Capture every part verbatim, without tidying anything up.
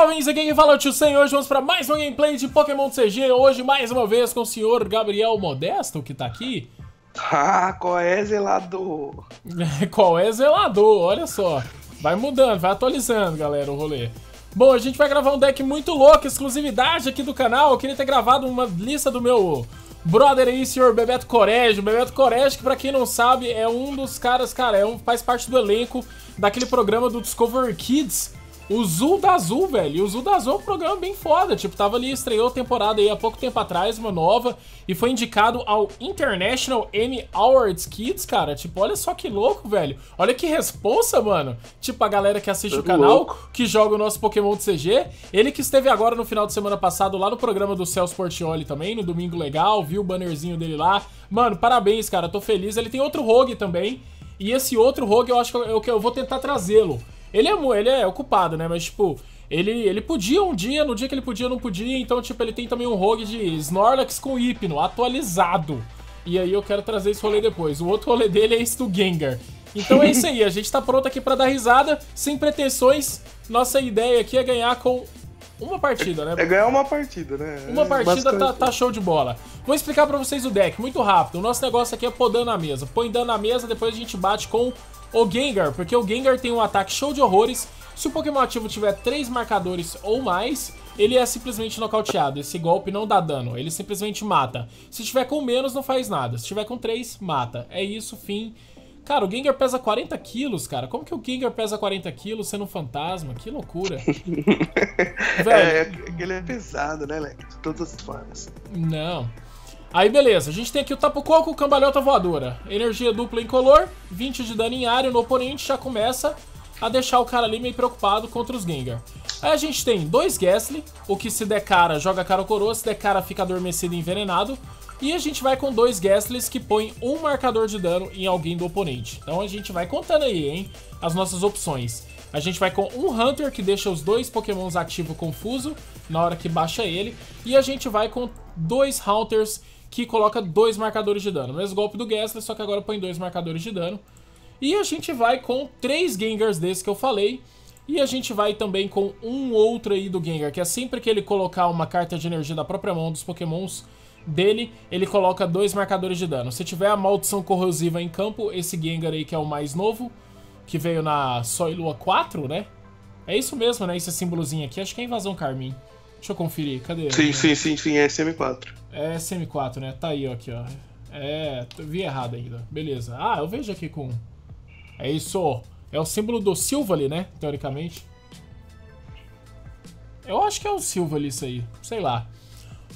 jovens, aqui quem fala é o Tio Sam. Hoje vamos para mais um gameplay de Pokémon C G. Hoje, mais uma vez, com o senhor Gabriel Modesto, que tá aqui. Ah, qual é, zelador? Qual é, zelador? Olha só. Vai mudando, vai atualizando, galera, o rolê. Bom, a gente vai gravar um deck muito louco, exclusividade aqui do canal. Eu queria ter gravado uma lista do meu brother aí, senhor Bebeto Corrêgio. Bebeto Corrêgio, que pra quem não sabe, é um dos caras, cara, é um, faz parte do elenco daquele programa do Discovery Kids, o Zul da Azul, velho. E o Zul da Azul é um programa bem foda. Tipo, tava ali, estreou a temporada aí há pouco tempo atrás, uma nova, e foi indicado ao International Emmy Awards Kids, cara. Tipo, olha só que louco, velho. Olha que responsa, mano. Tipo, a galera que assiste Tudo o canal, louco. que joga o nosso Pokémon de C G. Ele que esteve agora no final de semana passado lá no programa do Celso Portioli também, no Domingo Legal, viu o bannerzinho dele lá. Mano, parabéns, cara. Tô feliz. Ele tem outro rogue também. E esse outro rogue, eu acho que eu, eu vou tentar trazê-lo. Ele é, ele é ocupado, né? Mas, tipo, ele, ele podia um dia, no dia que ele podia, não podia. Então, tipo, ele tem também um rogue de Snorlax com Hypno, atualizado. E aí eu quero trazer esse rolê depois. O outro rolê dele é esse do Gengar. Então é isso aí, a gente tá pronto aqui pra dar risada, sem pretensões. Nossa ideia aqui é ganhar com uma partida, né? É ganhar uma partida, né? Uma partida tá, tá show de bola. Vou explicar pra vocês o deck, muito rápido. O nosso negócio aqui é pôr dano na mesa. Põe dano na mesa, depois a gente bate com o Gengar, porque o Gengar tem um ataque show de horrores. Se o Pokémon ativo tiver três marcadores ou mais, ele é simplesmente nocauteado. Esse golpe não dá dano, ele simplesmente mata. Se tiver com menos, não faz nada. Se tiver com três, mata. É isso, fim. Cara, o Gengar pesa quarenta quilos, cara. Como que o Gengar pesa quarenta quilos sendo um fantasma? Que loucura. Velho. É, ele é pesado, né, Leque? De todas as formas. Não. Aí beleza, a gente tem aqui o Tapu Koko, Cambalhota Voadora. Energia dupla incolor, vinte de dano em área no oponente, já começa a deixar o cara ali meio preocupado contra os Gengar. Aí a gente tem dois Gastly, o que se der cara joga cara ou coroa, se der cara fica adormecido e envenenado. E a gente vai com dois Gastlys que põem um marcador de dano em alguém do oponente. Então a gente vai contando aí, hein, as nossas opções. A gente vai com um Hunter que deixa os dois Pokémons ativos confuso na hora que baixa ele. E a gente vai com dois Hunters que coloca dois marcadores de dano. Mesmo golpe do Gastly, só que agora põe dois marcadores de dano. E a gente vai com três Gengars desses que eu falei. E a gente vai também com um outro aí do Gengar, que é sempre que ele colocar uma carta de energia da própria mão dos Pokémons dele, ele coloca dois marcadores de dano. Se tiver a maldição corrosiva em campo, esse Gengar aí que é o mais novo, que veio na Sol e Lua quatro, né? É isso mesmo, né? Esse símbolozinho aqui, acho que é Invasão Carmim. Deixa eu conferir, cadê? Sim, sim, sim, sim, é S M quatro. É S M quatro, né? Tá aí, ó, aqui, ó. É, vi errado ainda. Beleza. Ah, eu vejo aqui com... É isso. É o símbolo do Silvally, né? Teoricamente. Eu acho que é o Silvally isso aí. Sei lá.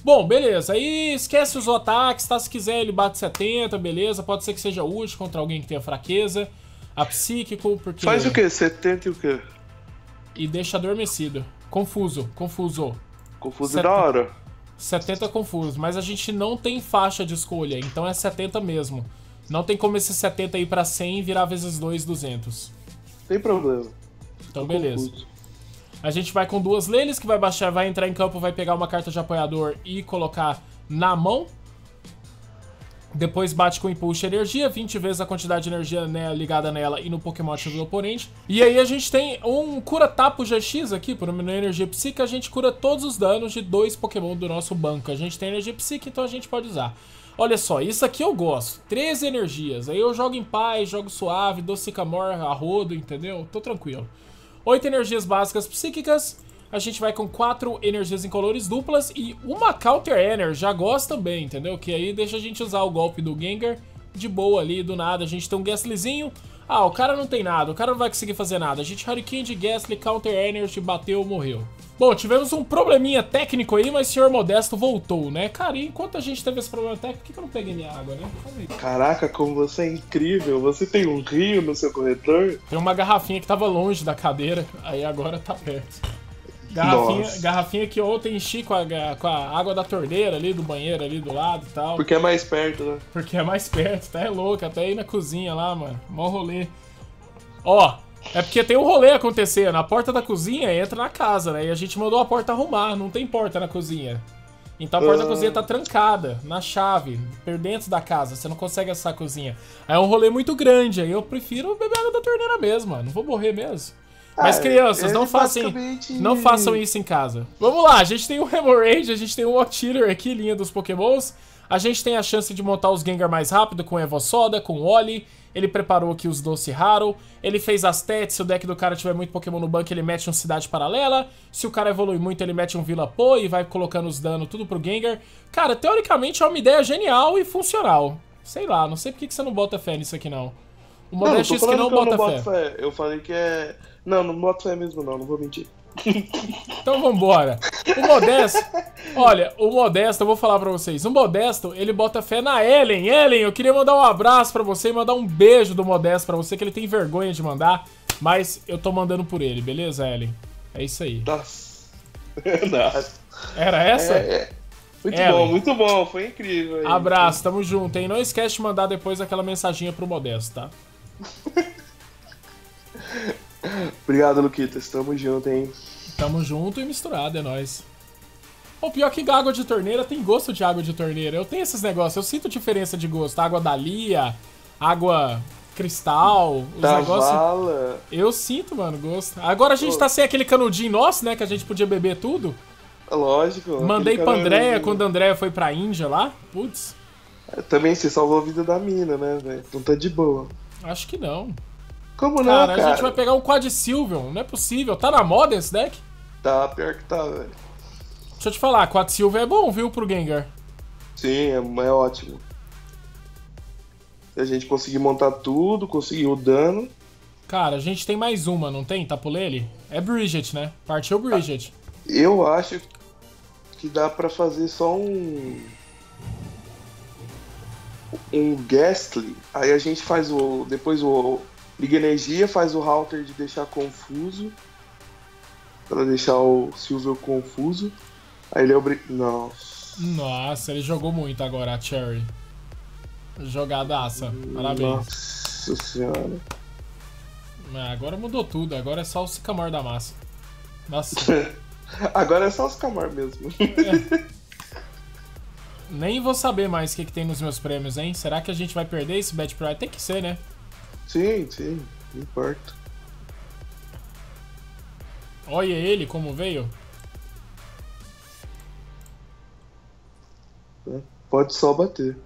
Bom, beleza. Aí esquece os ataques, tá? Se quiser ele bate setenta, beleza. Pode ser que seja útil contra alguém que tenha fraqueza. A psíquico, porque... Faz o quê? setenta e o quê? E deixa adormecido. Confuso, confuso. Confuso da hora. setenta confuso, mas a gente não tem faixa de escolha, então é setenta mesmo. Não tem como esse setenta ir pra cem e virar vezes dois, duzentos. Tem problema. Então beleza. Confuso. A gente vai com duas Leles, que vai baixar, vai entrar em campo, vai pegar uma carta de apoiador e colocar na mão. Depois bate com Impulso Energia, vinte vezes a quantidade de energia, né, ligada nela e no Pokémon ativo do oponente. E aí a gente tem um Cura Tapu G X aqui, por uma energia psíquica, a gente cura todos os danos de dois Pokémon do nosso banco. A gente tem energia psíquica, então a gente pode usar. Olha só, isso aqui eu gosto, treze energias. Aí eu jogo em paz, jogo suave, dou Sycamore a rodo, entendeu? Tô tranquilo. oito energias básicas psíquicas. A gente vai com quatro energias incolores duplas e uma Counter-Energy, já gosta bem, entendeu? Que aí deixa a gente usar o golpe do Gengar de boa ali, do nada. A gente tem um Gastlyzinho. Ah, o cara não tem nada, o cara não vai conseguir fazer nada. A gente Hurricane de Gastly, Counter-Energy, bateu, morreu. Bom, tivemos um probleminha técnico aí, mas o senhor Modesto voltou, né? Cara, e enquanto a gente teve esse problema técnico, por que eu não peguei minha água, né? Caraca, como você é incrível. Você tem um rio no seu corretor? Tem uma garrafinha que tava longe da cadeira, aí agora tá perto. Garrafinha, garrafinha que ontem enchi com a, com a água da torneira ali, do banheiro ali do lado e tal. Porque é mais perto, né? Porque é mais perto, tá? É louco, até aí na cozinha lá, mano. Mó rolê. Ó, é porque tem um rolê acontecendo. A porta da cozinha entra na casa, né? E a gente mandou a porta arrumar, não tem porta na cozinha. Então a porta ah. da cozinha tá trancada, na chave, por dentro da casa. Você não consegue acessar a cozinha. Aí é um rolê muito grande, aí eu prefiro beber água da torneira mesmo, mano. Não vou morrer mesmo. Mas ah, crianças, não façam, basicamente... não façam isso em casa. Vamos lá, a gente tem o Remoraid, a gente tem o Octillery aqui, linha dos Pokémons. A gente tem a chance de montar os Gengar mais rápido com Evo Soda, com Oli. Ele preparou aqui os Dociharo. Ele fez as Tets, se o deck do cara tiver muito Pokémon no banco, ele mete um Cidade Paralela. Se o cara evolui muito, ele mete um Villapoe e vai colocando os danos tudo pro Gengar. Cara, teoricamente é uma ideia genial e funcional. Sei lá, não sei por que você não bota fé nisso aqui não. O Modesto disse que não bota fé. fé. Eu falei que é... Não, não boto fé mesmo não, não vou mentir. Então vambora. O Modesto, olha, o Modesto, eu vou falar pra vocês. O Modesto, ele bota fé na Ellen. Ellen, eu queria mandar um abraço pra você e mandar um beijo do Modesto pra você, que ele tem vergonha de mandar, mas eu tô mandando por ele, beleza, Ellen? É isso aí. Nossa. Nossa. Era essa? É, é. Muito Ellen. bom, muito bom, foi incrível. Aí. Abraço, tamo junto, hein? Não esquece de mandar depois aquela mensaginha pro Modesto, tá? Obrigado, Luquitas. Tamo junto, hein? Tamo junto e misturado, é nóis. O pior que água de torneira tem gosto de água de torneira. Eu tenho esses negócios, eu sinto diferença de gosto. Água da Lia, água cristal, os negócios... Eu sinto, mano, gosto. Agora a gente tá sem aquele canudinho nosso, né? Que a gente podia beber tudo. Lógico. Mandei pra Andréia quando a Andréia foi pra Índia lá. Putz. Também se salvou a vida da mina, né, velho? Então tá de boa. Acho que não. Como não, cara? Cara, a gente vai pegar um Quad Sylveon, não é possível. Tá na moda esse deck? Tá, pior que tá, velho. Deixa eu te falar, Quad Sylveon é bom, viu, pro Gengar? Sim, é, é ótimo. Se a gente conseguir montar tudo, conseguir o dano... Cara, a gente tem mais uma, não tem? Tá por Lele? É Brigette, né? Partiu Brigette. Eu acho que dá pra fazer só um... Um Gastly. Aí a gente faz o... Depois o... Liga energia, faz o Hunter de deixar confuso. Pra deixar o Sylveon confuso. Aí ele é obri... Nossa. Nossa, ele jogou muito agora, a Cherry. Jogadaça. Parabéns. Nossa senhora. Ah, agora mudou tudo, agora é só o Sycamore da massa. Nossa. Agora é só o Sycamore mesmo. É. Nem vou saber mais o que, que tem nos meus prêmios, hein? Será que a gente vai perder esse Bad Pride? Tem que ser, né? Sim, sim, não importa. Olha ele como veio. Pode só bater.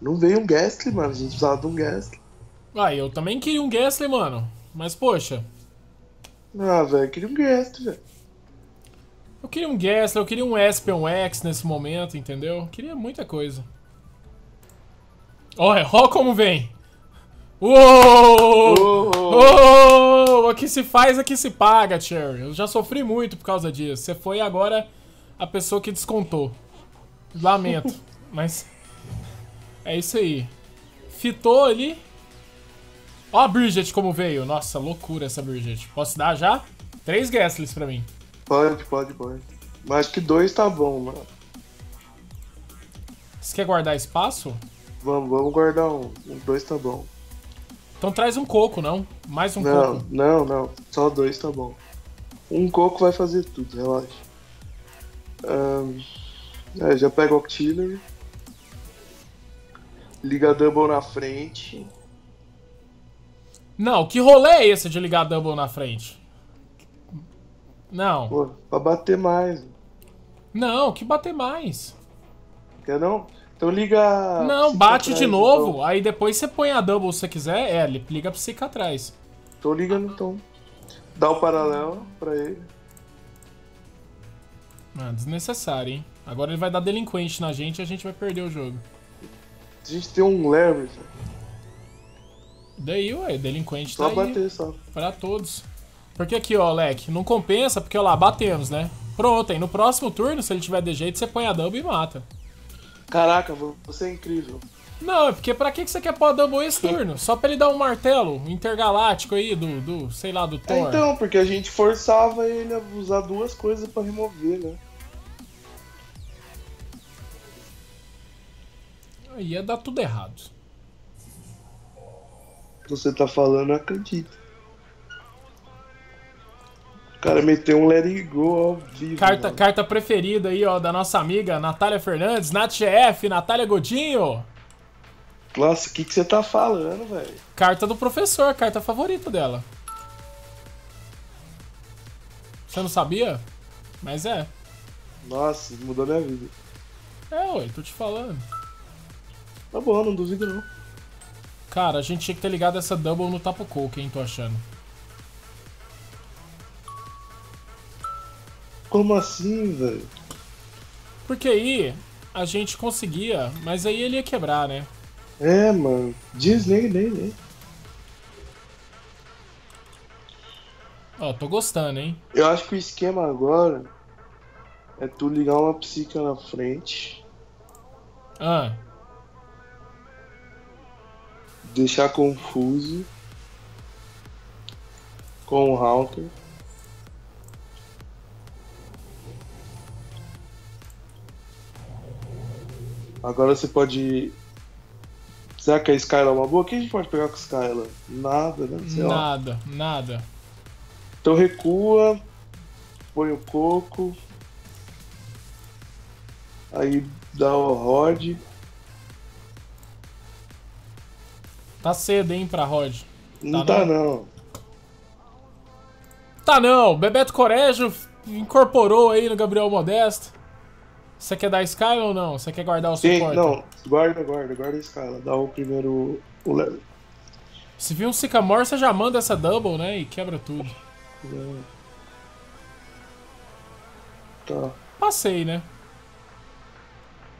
Não veio um Gastly, mano. A gente precisava de um Gastly. Ah, eu também queria um Gastly, mano. Mas poxa. Ah, velho, eu queria um Gastly, velho. Eu queria um Gastly, eu queria um Espion X nesse momento, entendeu? Eu queria muita coisa. Olha, olha como vem. Uou! Uou! Uou! Aqui se faz, aqui se paga, Cherry. Eu já sofri muito por causa disso. Você foi agora a pessoa que descontou. Lamento, mas é isso aí. Fitou ali. Ó a Brigette como veio. Nossa, loucura essa Brigette. Posso dar já? Três Gastlys pra mim. Pode, pode, pode. Mas que dois tá bom, mano. Você quer guardar espaço? Vamos, vamos guardar um. Um dois tá bom. Então traz um coco, não? Mais um não, coco. Não, não, não. Só dois tá bom. Um coco vai fazer tudo, relaxa. Um, é, já pega o Octillery. Liga Double na frente. Não, que rolê é esse de ligar Double na frente? Não. Pô, pra bater mais. Não, que bater mais? Quer não? Então liga... Não, bate de novo, então. Aí depois você põe a double se você quiser, é, liga pra Psica atrás. Tô ligando então. Dá o paralelo pra ele. Ah, desnecessário, hein? Agora ele vai dar delinquente na gente e a gente vai perder o jogo. A gente tem um level. Daí, ué, delinquente só tá bater, aí. Só bater, só. Pra todos. Porque aqui, ó, Leque, não compensa, porque, ó lá, batemos, né? Pronto, aí no próximo turno, se ele tiver de jeito, você põe a double e mata. Caraca, você é incrível. Não, é porque pra que você quer pôr a double esse turno? Só pra ele dar um martelo intergaláctico aí do, do sei lá, do Thor. É, então, porque a gente forçava ele a usar duas coisas pra remover, né? Aí ia dar tudo errado. Você tá falando, eu acredito. O cara meteu um let it go ao vivo. Carta, carta preferida aí, ó, da nossa amiga Natália Fernandes, Nath G F, Natália Godinho. Nossa, o que que você tá falando, velho? Carta do professor, carta favorita dela. Você não sabia? Mas é. Nossa, mudou minha vida. É, ué, tô te falando. Tá bom, não duvido não. Cara, a gente tinha que ter ligado essa double no Tapu Koko, hein, tô achando. Como assim, velho? Porque aí a gente conseguia, mas aí ele ia quebrar, né? É, mano. Diz nem, nem, nem. Ó, tô gostando, hein? Eu acho que o esquema agora é tu ligar uma psica na frente. Ah. Deixar confuso. Com o Hunter. Agora você pode... Será que a Skyla é uma boa? O que a gente pode pegar com a Skyla? Nada, né? Sei nada, lá. nada. Então recua, põe o coco, aí dá o Rod. Tá cedo, hein, pra Rod? Tá não tá, não. não. Tá, não. Bebeto Corrêgio incorporou aí no Gabriel Modesto. Você quer dar Skyla ou não? Você quer guardar o suporte? Não, guarda, guarda, guarda a Skyla. Dá o primeiro... o Lele. Se vir um Sycamore, você já manda essa double, né? E quebra tudo. É. Tá. Passei, né?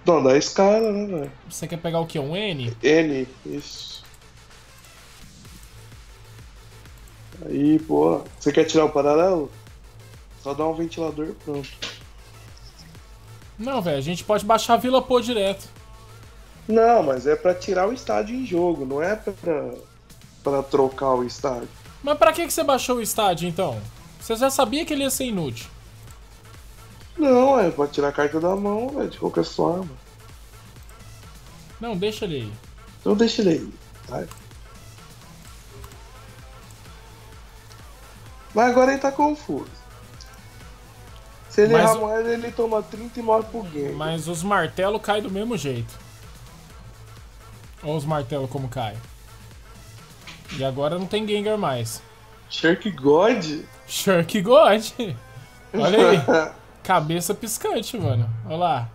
Não, dá Skyla, né, velho? Você quer pegar o quê? Um N? N, isso. Aí, pô. Você quer tirar o paralelo? Só dá um ventilador e pronto. Não, velho, a gente pode baixar a Vila Pô direto. Não, mas é pra tirar o estádio em jogo, não é pra, pra trocar o estádio. Mas pra que, que você baixou o estádio, então? Você já sabia que ele ia ser inútil? Não, é pra tirar a carta da mão, velho, de qualquer forma. Não, deixa ele aí. Então deixa ele aí, vai. Mas agora ele tá confuso. Se ele errar mais, ele toma trinta e morre por game. Mas os martelos caem do mesmo jeito. Olha os martelos como caem. E agora não tem Gengar mais. Shark God? Shark God. Olha aí. Cabeça piscante, mano. Olha lá.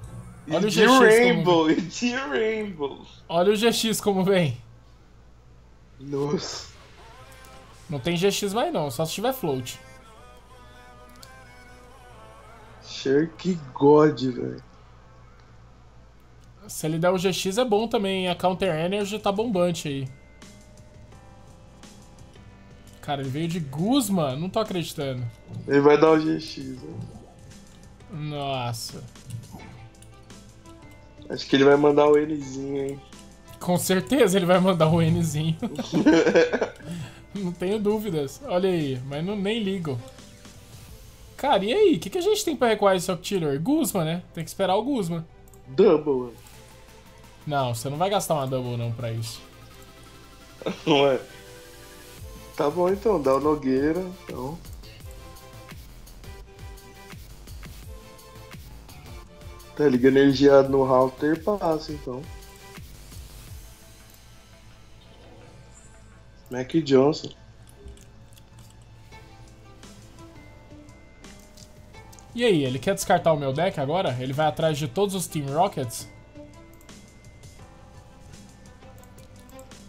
Olha o G X Rainbow. Como Rainbow. Olha o G X como vem. Nossa. Não tem G X mais não, só se tiver Float. Shark God, velho. Se ele der o G X é bom também, a Counter-Energy tá bombante aí. Cara, ele veio de Guzma, não tô acreditando. Ele vai dar o G X, velho. Nossa. Acho que ele vai mandar o Nzinho, hein. Com certeza ele vai mandar o Nzinho. Não tenho dúvidas. Olha aí, mas não, nem ligo. Cara, e aí? O que, que a gente tem pra recuar esse Octillery? Guzma, né? Tem que esperar o Guzma. Double. Não, você não vai gastar uma double não pra isso. Ué. Tá bom então, dá o Nogueira, então. Tá, liga energia no Hunter, passa então. Mac Johnson. E aí, ele quer descartar o meu deck agora? Ele vai atrás de todos os Team Rockets?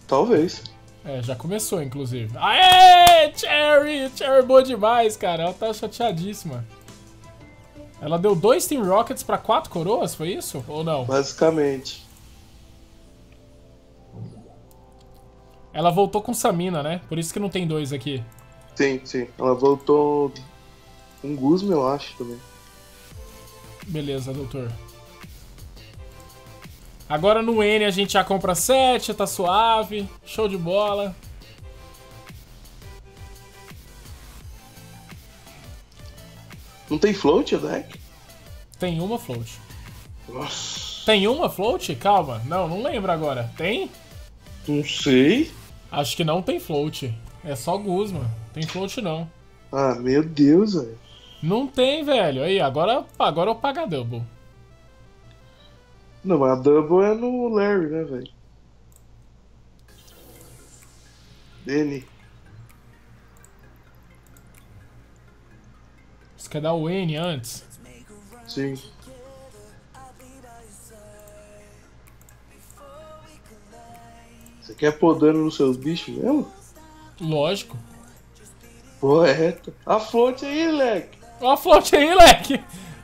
Talvez. É, já começou, inclusive. Aê, Cherry! Cherry boa demais, cara. Ela tá chateadíssima. Ela deu dois Team Rockets pra quatro coroas, foi isso? Ou não? Basicamente. Ela voltou com Samina, né? Por isso que não tem dois aqui. Sim, sim. Ela voltou... Um Guzma, eu acho, também. Beleza, doutor. Agora no N a gente já compra sete, tá suave. Show de bola. Não tem float, deck? Tem uma float. Nossa. Tem uma float? Calma. Não, não lembro agora. Tem? Não sei. Acho que não tem float. É só Guzma. Tem float não. Ah, meu Deus, velho. Não tem, velho. Aí, agora, agora eu pago a double. Não, mas a double é no Larry, né, velho? Danny. Os Você quer dar o N antes? Sim. Você quer pôr dano nos seus bichos mesmo? Lógico. Correto. A float aí, leque. A float aí, leque.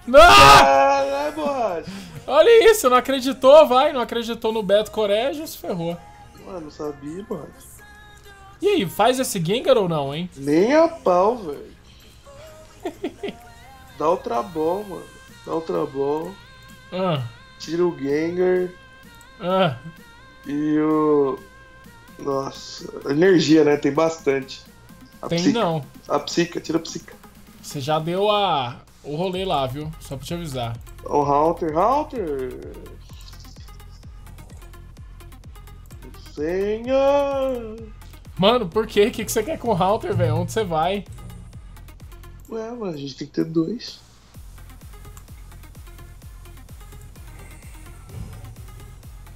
Não! Caralho, borracha. Olha isso, não acreditou, vai. Não acreditou no Bebeto Corrêgio, se ferrou. Mano, não sabia, borracha. E aí, faz esse Gengar ou não, hein? Nem a pau, velho. Dá o Trabol, mano. Dá o Trabol. Ah. Tira o Gengar. Ah. E o... Nossa, energia, né? Tem bastante. A Tem psica. não. A psica, tira a psica. Você já deu a... o rolê lá, viu? Só pra te avisar. O Hunter, Hunter! Senhor! Mano, por quê? O que você quer com o Hunter, velho? Onde você vai? Ué, mano, a gente tem que ter dois.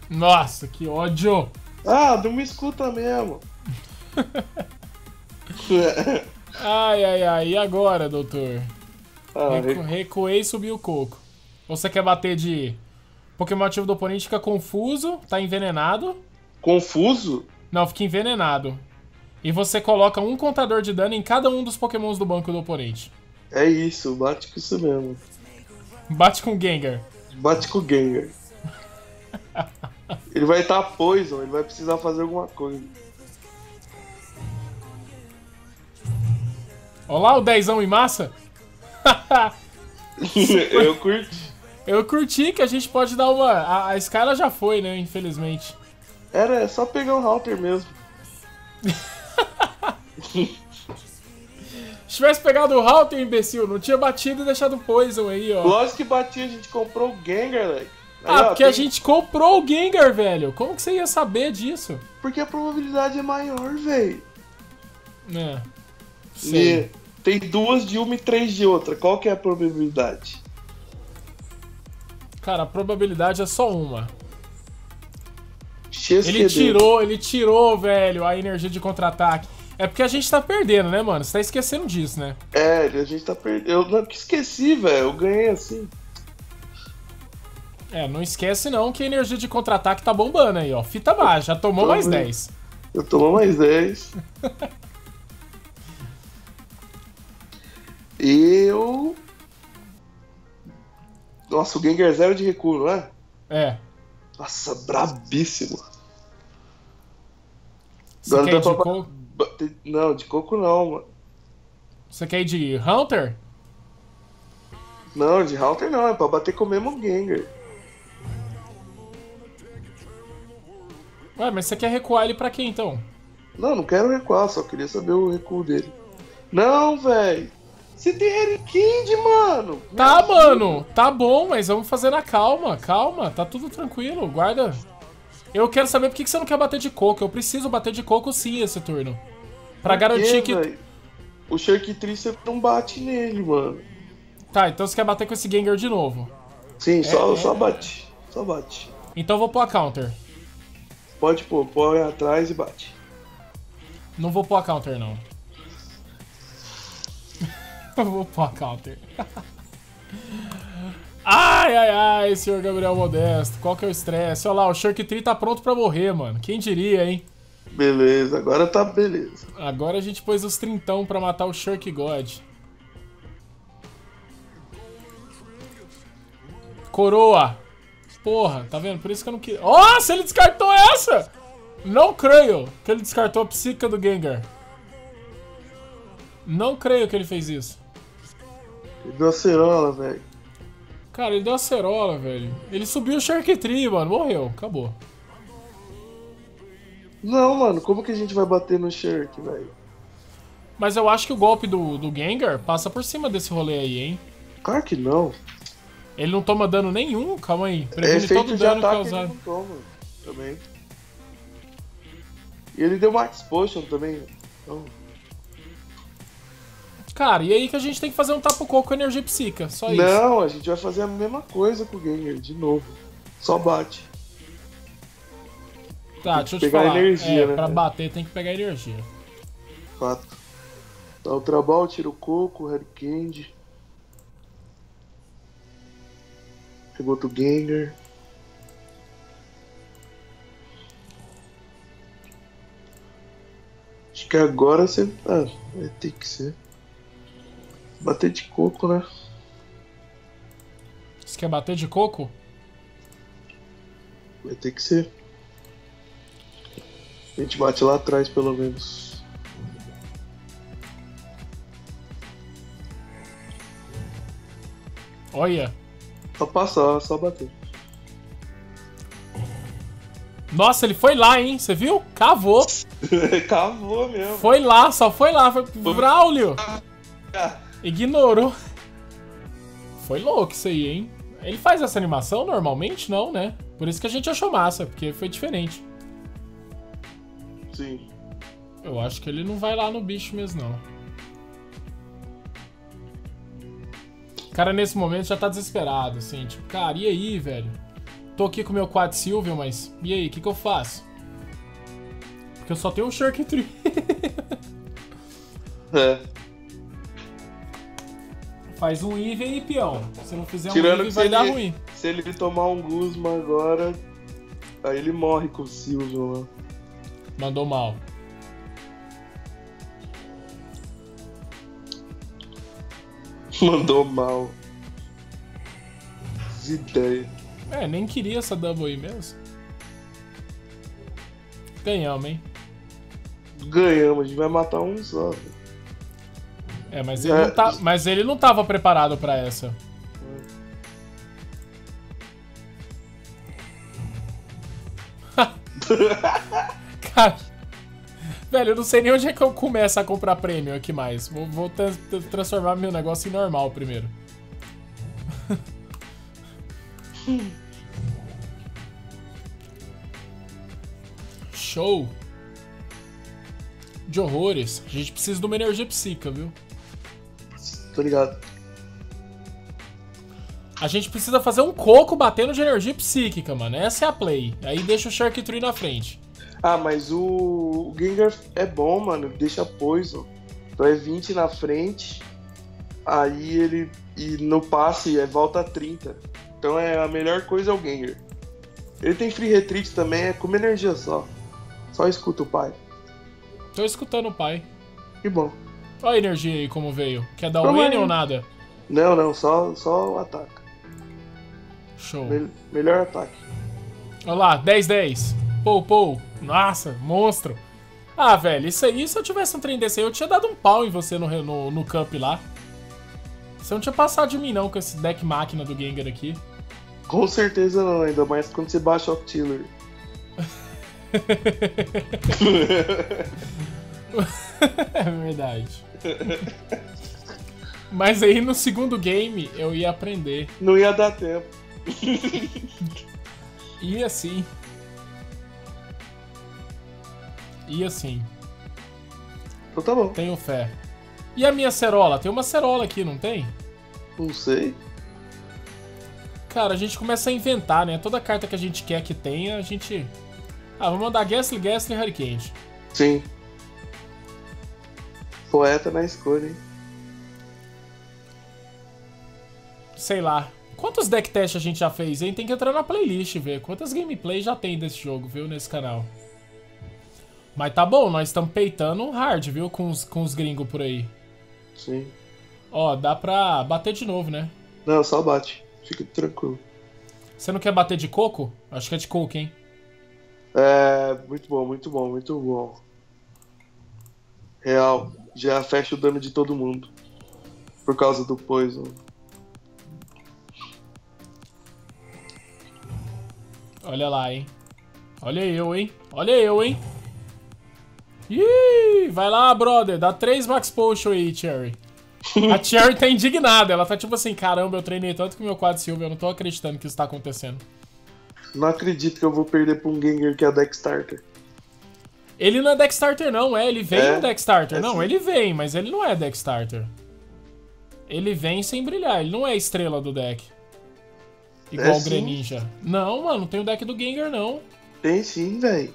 Nossa, que ódio! Ah, não me escuta mesmo! Ai, ai, ai, e agora, doutor? Ah, Recu recuei e subi o coco. Ou você quer bater de... Pokémon ativo do oponente fica confuso, tá envenenado. Confuso? Não, fica envenenado. E você coloca um contador de dano em cada um dos pokémons do banco do oponente. É isso, bate com isso mesmo. Bate com o Gengar. Bate com o Gengar. Ele vai estar poison, ele vai precisar fazer alguma coisa. Olha lá o dezão em massa. Eu curti. Eu curti que a gente pode dar uma... A, a Skyla já foi, né, infelizmente. Era, é só pegar o Hunter mesmo. Se tivesse pegado o Hunter, imbecil, não tinha batido e deixado o poison aí, ó. Lógico que batia, a gente comprou o Gengar, velho. Aí, ah, ó, porque tem... a gente comprou o Gengar, velho. Como que você ia saber disso? Porque a probabilidade é maior, velho. É. Sim. Tem duas de uma e três de outra. Qual que é a probabilidade? Cara, a probabilidade é só uma. X Q D. Ele tirou, ele tirou, velho, a energia de contra-ataque. É porque a gente tá perdendo, né, mano? Você tá esquecendo disso, né? É, a gente tá perdendo. Eu não esqueci, velho. Eu ganhei assim. É, não esquece não que a energia de contra-ataque tá bombando aí, ó. Fita baixa, já tomou mais dez. Eu tomou mais dez. Eu... Nossa, o Gengar zero de recuo, não é? É. Nossa, brabíssimo. Você quer ir de coco? Não, de coco não, mano. Você quer ir de Hunter? Não, de Hunter não, é pra bater com o mesmo Gengar. Ué, mas você quer recuar ele pra quem, então? Não, não quero recuar, só queria saber o recuo dele. Não, velho! Você tem Herikid, mano! Tá, Meu mano! Filho. Tá bom, mas vamos fazer na calma, calma. Tá tudo tranquilo, guarda. Eu quero saber por que você não quer bater de coco. Eu preciso bater de coco sim esse turno. Pra por garantir que... Véio? O Shark Tree você não bate nele, mano. Tá, então você quer bater com esse Gengar de novo. Sim, é, só, é... só bate, só bate. Então eu vou pôr a counter. Pode pôr, põe atrás e bate. Não vou pôr a counter, não. Eu vou pôr a counter. Ai, ai, ai, senhor Gabriel Modesto. Qual que é o estresse? Olha lá, o Shark Tree tá pronto pra morrer, mano. Quem diria, hein? Beleza, agora tá beleza. Agora a gente pôs os trintão pra matar o Shark God. Coroa. Porra, tá vendo? Por isso que eu não queria... Nossa, ele descartou essa! Não creio que ele descartou a psica do Gengar. Não creio que ele fez isso. Ele deu acerola, velho. Cara, ele deu acerola, velho. Ele subiu o Shark Tree, mano. Morreu. Acabou. Não, mano. Como que a gente vai bater no Shark, velho? Mas eu acho que o golpe do, do Gengar passa por cima desse rolê aí, hein? Claro que não. Ele não toma dano nenhum? Calma aí. Previne todo o dano causado. Ele não toma também. E ele deu Max Potion também. Então... Cara, e aí que a gente tem que fazer um Tapu Koko com energia psíquica, só isso. Não, a gente vai fazer a mesma coisa com o Gengar, de novo. Só bate. Tá, tem deixa eu te pegar falar. Energia, é, né, pra né? bater tem que pegar energia. Fato. Dá o trabalho, tira o coco, o Red Candy. Pegou do Gengar. Acho que agora você... Ah, vai ter que ser. Bater de coco, né? Você quer bater de coco? Vai ter que ser. A gente bate lá atrás, pelo menos. Olha. Só passar, só bater. Nossa, ele foi lá, hein? Você viu? Cavou. Cavou mesmo. Foi lá, só foi lá. Foi pro Braulio. Ignorou. Foi louco isso aí, hein? Ele faz essa animação normalmente? Não, né? Por isso que a gente achou massa, porque foi diferente. Sim. Eu acho que ele não vai lá no bicho mesmo, não. O cara, nesse momento, já tá desesperado, assim. Tipo, cara, e aí, velho? Tô aqui com o meu Quad Sylveon, mas... E aí, o que que eu faço? Porque eu só tenho um Shark Tree. É. Faz um Eevee e peão. Se não fizer um Eevee, vai dar ruim. Se ele tomar um Guzma agora... Aí ele morre com o Sylveon lá. Mandou mal. Mandou mal. Que ideia. É, nem queria essa double aí mesmo. Ganhamos, hein? Ganhamos, a gente vai matar um só. É, mas ele, é. Não, tá, mas ele não tava preparado pra essa. É. Cara, velho, eu não sei nem onde é que eu começo a comprar prêmio aqui mais. Vou, vou tra transformar meu negócio em normal primeiro. Show! De horrores. A gente precisa de uma energia psíquica, viu? Tô ligado. A gente precisa fazer um coco batendo de energia psíquica, mano. Essa é a play. Aí deixa o Shark Tree na frente. Ah, mas o, o Gengar é bom, mano. Deixa poison. Então é vinte na frente. Aí ele... E no passe é volta a trinta. Então é a melhor coisa é o Gengar. Ele tem free retreat também. É com uma energia só. Só escuta o pai. Tô escutando o pai. Que bom. Olha a energia aí como veio. Quer dar um win ou nada? Não, não. Só, só o ataque. Show. Me melhor ataque. Olha lá. dez dez. Pou, pou. Nossa, monstro. Ah, velho, isso aí, se eu tivesse um trem desse aí, eu tinha dado um pau em você no, no, no camp lá. Você não tinha passado de mim, não, com esse deck máquina do Gengar aqui. Com certeza não, ainda mais quando você baixa o Octillery. É verdade. Mas aí, no segundo game, eu ia aprender. Não ia dar tempo. Ia sim. E assim. Então tá bom. Tenho fé. E a minha Acerola? Tem uma Acerola aqui, não tem? Não sei. Cara, a gente começa a inventar, né? Toda carta que a gente quer que tenha, a gente... Ah, vamos mandar Gastly, Gastly e Hurricane. Sim. Poeta na escolha, hein? Sei lá. Quantos deck test a gente já fez, hein? Tem que entrar na playlist e ver quantas gameplays já tem desse jogo, viu? Nesse canal. Mas tá bom, nós estamos peitando hard, viu? Com os, com os gringos por aí. Sim. Ó, dá pra bater de novo, né? Não, só bate. Fica tranquilo. Você não quer bater de coco? Acho que é de coco, hein? É, muito bom, muito bom, muito bom. Real, já fecha o dano de todo mundo. Por causa do poison. Olha lá, hein? Olha eu, hein? Olha eu, hein? Ih, vai lá, brother. Dá três Max Potion aí, Cherry. A Cherry tá indignada. Ela tá tipo assim, caramba, eu treinei tanto com o meu Quad Sylveon. Eu não tô acreditando que isso tá acontecendo. Não acredito que eu vou perder pra um Gengar que é deck starter. Ele não é deck starter, não, é? Ele vem é, no deck starter. É, não, sim. Ele vem, mas ele não é deck starter. Ele vem sem brilhar. Ele não é estrela do deck. Igual é, o Greninja. Sim. Não, mano, não tem o deck do Gengar, não. Tem sim, velho.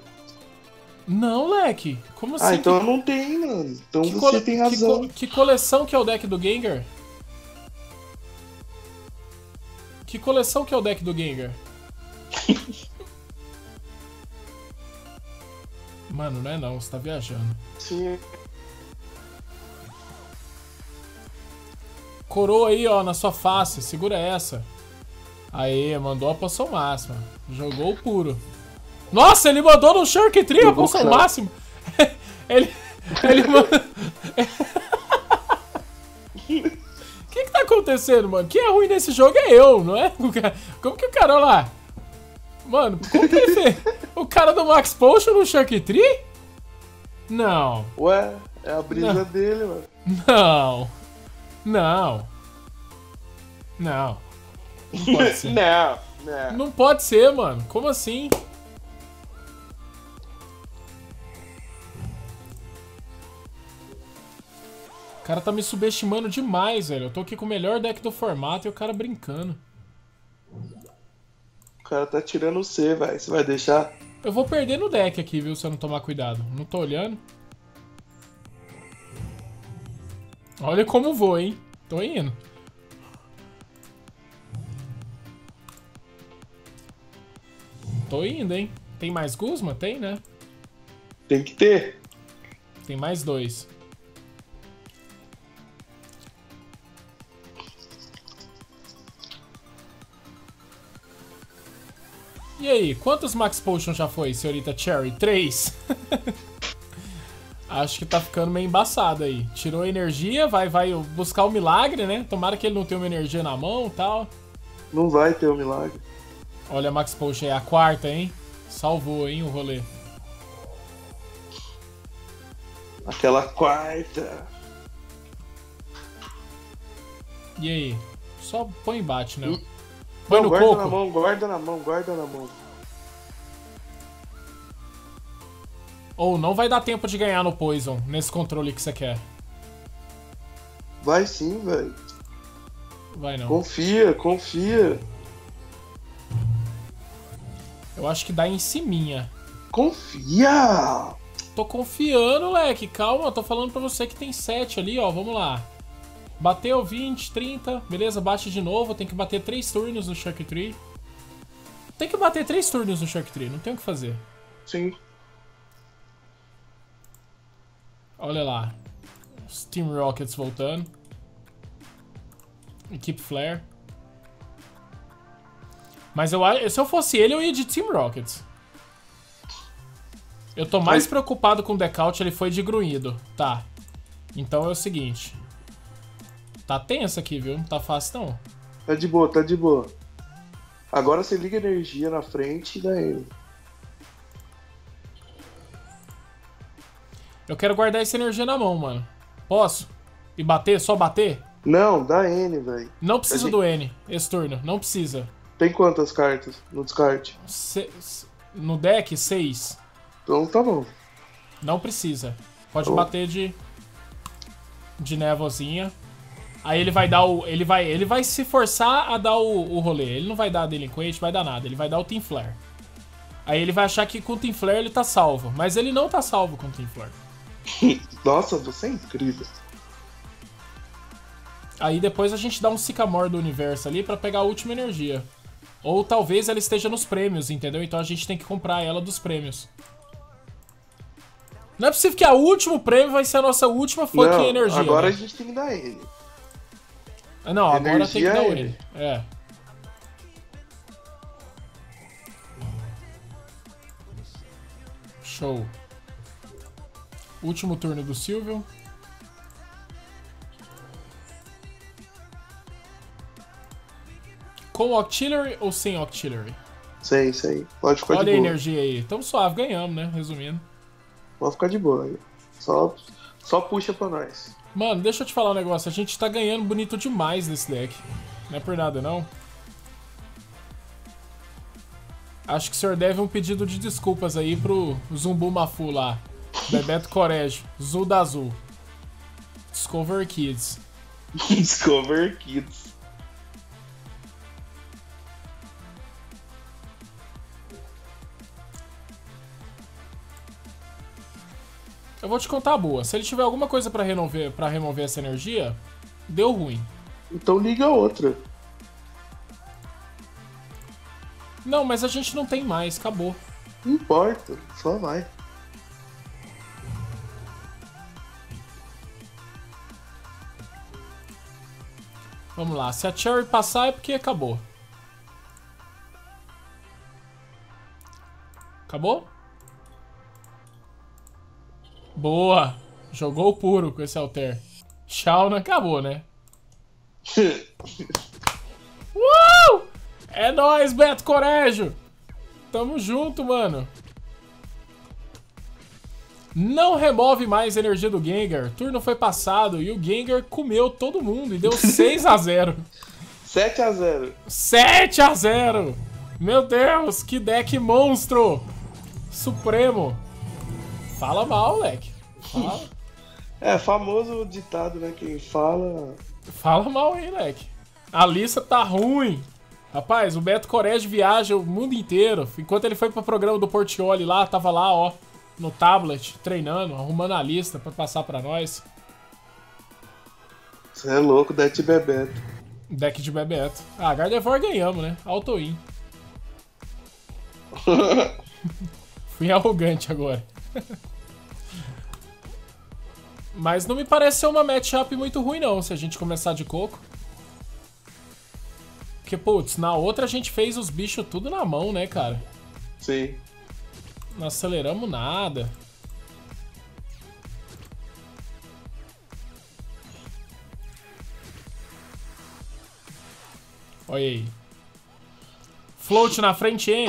Não, leque. Como assim? Ah, então que... não tem, mano. Então que você tem razão. Que, co... que coleção que é o deck do Gengar? Que coleção que é o deck do Gengar? Mano, não é não, você tá viajando. Sim. Coroa aí, ó, na sua face. Segura essa. Aê, mandou a poção máxima. Jogou o puro. Nossa, ele mandou no Shark Tree a poção máxima. Ele... Ele mandou... O que que tá acontecendo, mano? Quem é ruim nesse jogo é eu, não é? Como que o cara, olha lá. Mano, como que ele fez? O cara do Max Potion no Shark Tree? Não. Ué, é a brisa não. dele, mano. Não. Não. Não. Não pode ser. Não, não. Não pode ser, mano. Como assim? O cara tá me subestimando demais, velho. Eu tô aqui com o melhor deck do formato e o cara brincando. O cara tá tirando você, velho. Você vai deixar? Eu vou perder no deck aqui, viu? Se eu não tomar cuidado. Não tô olhando. Olha como vou, hein? Tô indo. Tô indo, hein? Tem mais Guzma? Tem, né? Tem que ter. Tem mais dois. E aí, quantos Max Potion já foi, senhorita Cherry? Três. Acho que tá ficando meio embaçado aí. Tirou energia, vai, vai buscar o milagre, né? Tomara que ele não tenha uma energia na mão e tal. Não vai ter o um milagre. Olha a Max Potion aí, a quarta, hein? Salvou, hein, o rolê. Aquela quarta. E aí? Só põe embate, né? E... Põe no coco. Guarda na mão, guarda na mão, guarda na mão. Ou não vai dar tempo de ganhar no Poison, nesse controle que você quer. Vai sim, velho. Vai não. Confia, confia. Eu acho que dá em ciminha. Confia! Tô confiando, leque. Calma, eu tô falando pra você que tem sete ali, ó. Vamos lá. Bateu vinte, trinta, beleza, bate de novo, tem que bater três turnos no Shark Tree. Tem que bater três turnos no Shark Tree, não tem o que fazer. Sim. Olha lá, os Team Rockets voltando. Equipe Flare. Mas eu, se eu fosse ele, eu ia de Team Rockets. Eu tô mais Ai. preocupado com o deck-out, ele foi de grunhido, tá. Então é o seguinte... Tá tenso aqui, viu? Não tá fácil, não. Tá de boa, tá de boa. Agora você liga a energia na frente e dá ele. Eu quero guardar essa energia na mão, mano. Posso? E bater? Só bater? Não, dá N, velho. Não precisa gente... do N esse turno. Não precisa. Tem quantas cartas no descarte? Se... No deck, seis. Então tá bom. Não precisa. Pode tá bater de... De névozinha. Aí ele vai dar o... Ele vai, ele vai se forçar a dar o, o rolê. Ele não vai dar delinquente, vai dar nada. Ele vai dar o Team Flare. Aí ele vai achar que com o Team Flare ele tá salvo. Mas ele não tá salvo com o Team Flare. Nossa, você é incrível. Aí depois a gente dá um Sycamore do universo ali pra pegar a última energia. Ou talvez ela esteja nos prêmios, entendeu? Então a gente tem que comprar ela dos prêmios. Não é possível que a última prêmio vai ser a nossa última fonte de energia. Agora, né? A gente tem que dar ele. Não, agora energia tem que dar ele. É. Show. Último turno do Sylveon. Com Octillery ou sem Octillery? Sei, sei. Pode ficar de boa. Olha a energia aí. Tamo suave, ganhamos, né? Resumindo. Pode ficar de boa aí. Só, só puxa pra nós. Mano, deixa eu te falar um negócio. A gente tá ganhando bonito demais nesse deck. Não é por nada, não. Acho que o senhor deve um pedido de desculpas aí pro Zumbu Mafu lá. Bebeto Corrêgio. Zul da Azul. Discovery Kids. Discovery Kids. Eu vou te contar a boa. Se ele tiver alguma coisa pra remover, pra remover essa energia, deu ruim. Então liga outra. Não, mas a gente não tem mais, acabou. Não importa, só vai. Vamos lá, se a Cherry passar é porque acabou. Acabou? Boa! Jogou puro com esse Alter. Tchau, não acabou, né? Uh! É nóis, Bebeto Corrêgio! Tamo junto, mano. Não remove mais energia do Gengar. Turno foi passado e o Gengar comeu todo mundo e deu seis a zero. sete a zero. sete a zero. Meu Deus, que deck monstro. Supremo. Fala mal, moleque. Fala. É, famoso ditado, né? Quem fala... Fala mal aí, moleque. A lista tá ruim. Rapaz, o Bebeto Corrêgio viaja o mundo inteiro. Enquanto ele foi pro programa do Portioli lá, tava lá, ó, no tablet, treinando, arrumando a lista pra passar pra nós. Você é louco, deck de Bebeto. Deck de Bebeto. Ah, Gardevoir ganhamos, né? Auto-in. Fui arrogante agora. Mas não me parece ser uma matchup muito ruim, não, se a gente começar de coco. Porque, putz, na outra a gente fez os bichos tudo na mão, né, cara? Sim. Não aceleramos nada. Olha aí. Float na frente, N.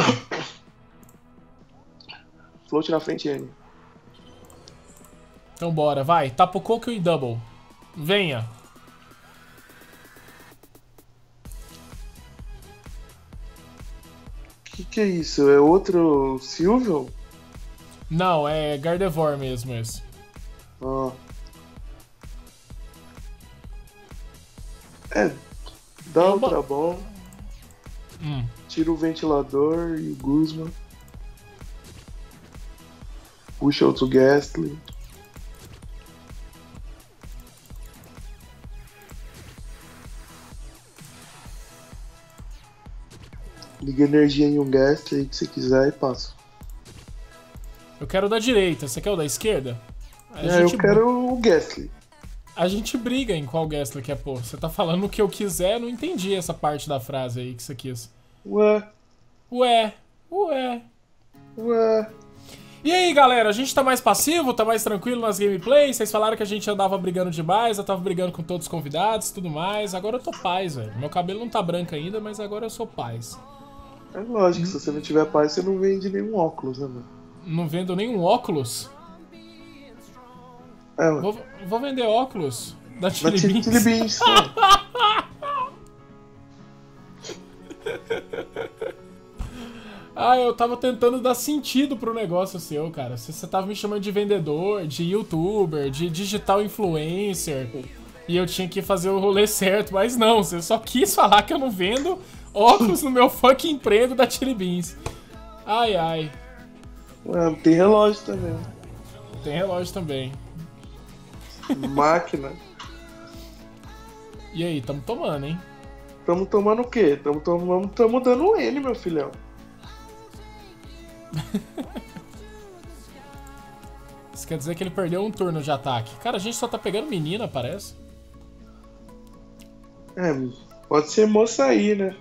Float na frente, N. Então bora, vai. Tapu Koko e double. Venha. O que, que é isso? É outro Sylveon? Não, é Gardevoir mesmo esse. Ah. É, dá um pra bom. Hum. Tira o ventilador e o Guzma. Puxa outro Gastly. Liga energia em um Gastly aí que você quiser e passa. Eu quero o da direita, você quer o da esquerda? A é, gente eu quero o Gastly. A gente briga em qual Gastly que é, pô. Você tá falando o que eu quiser, não entendi essa parte da frase aí que você quis. Ué. Ué. Ué. Ué. E aí, galera, a gente tá mais passivo, tá mais tranquilo nas gameplays? Vocês falaram que a gente andava brigando demais, eu tava brigando com todos os convidados e tudo mais. Agora eu tô paz, velho. Meu cabelo não tá branco ainda, mas agora eu sou paz. É lógico, se você não tiver paz, você não vende nenhum óculos, né, mano? Não vendo nenhum óculos? É, mano. Vou, vou vender óculos da Tilly Beans. Ah, eu tava tentando dar sentido pro negócio seu, cara. Você tava me chamando de vendedor, de youtuber, de digital influencer. E eu tinha que fazer o rolê certo, mas não, você só quis falar que eu não vendo óculos no meu fucking emprego da Tilly Beans. Ai, ai. Ué, tem relógio também. Tem relógio também. Máquina. E aí, tamo tomando, hein? Tamo tomando o quê? Tamo, tomando, tamo dando ele, meu filhão. Isso quer dizer que ele perdeu um turno de ataque. Cara, a gente só tá pegando menina, parece. É, pode ser moça aí, né?